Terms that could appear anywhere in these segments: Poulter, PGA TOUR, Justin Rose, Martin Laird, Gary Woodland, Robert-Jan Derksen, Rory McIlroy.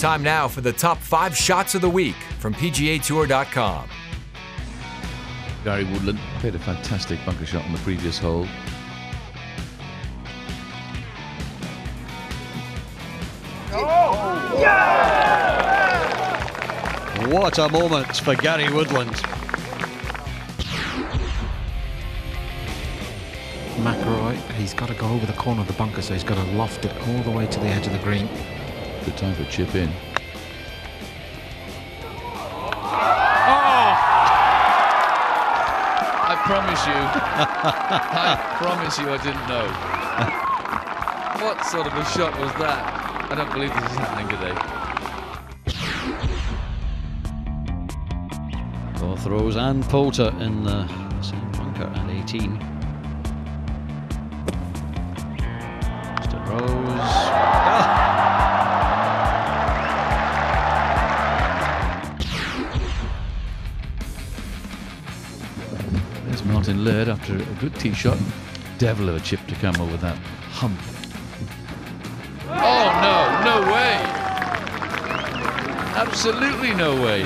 Time now for the top 5 shots of the week from PGATour.com. Gary Woodland played a fantastic bunker shot on the previous hole. Oh! Yeah! What a moment for Gary Woodland. McIlroy, he's got to go over the corner of the bunker, so he's got to loft it all the way to the edge of the green. Good time for a chip in. I promise you, I promise you I didn't know. What sort of a shot was that? I don't believe this is happening today. Both Rose and Poulter in the same bunker at 18. Justin Rose. There's Martin Laird after a good tee shot. Devil of a chip to come over that hump. Oh no, no way! Absolutely no way!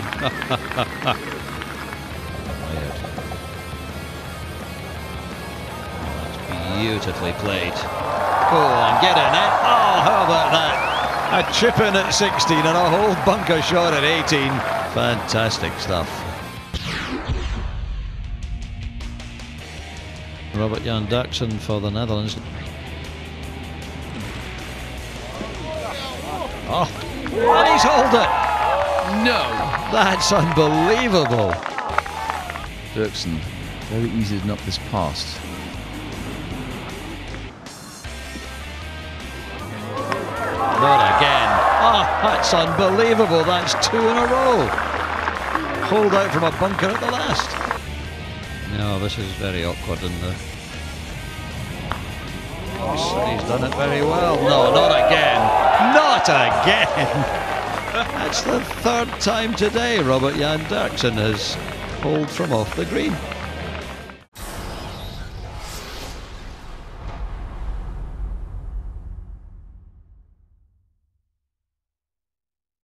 That's beautifully played. Go on, get in it! Oh, how about that? A chip in at 16 and a whole bunker shot at 18. Fantastic stuff. Robert-Jan Derksen for the Netherlands. Oh, and he's held it! No! That's unbelievable! Derksen, very easy to knock this past. Not again. Oh, that's unbelievable. That's two in a row. Hold out from a bunker at the last. No, this is very awkward in the... He's done it very well. No, not again. Not again! That's the third time today Robert-Jan Derksen has pulled from off the green.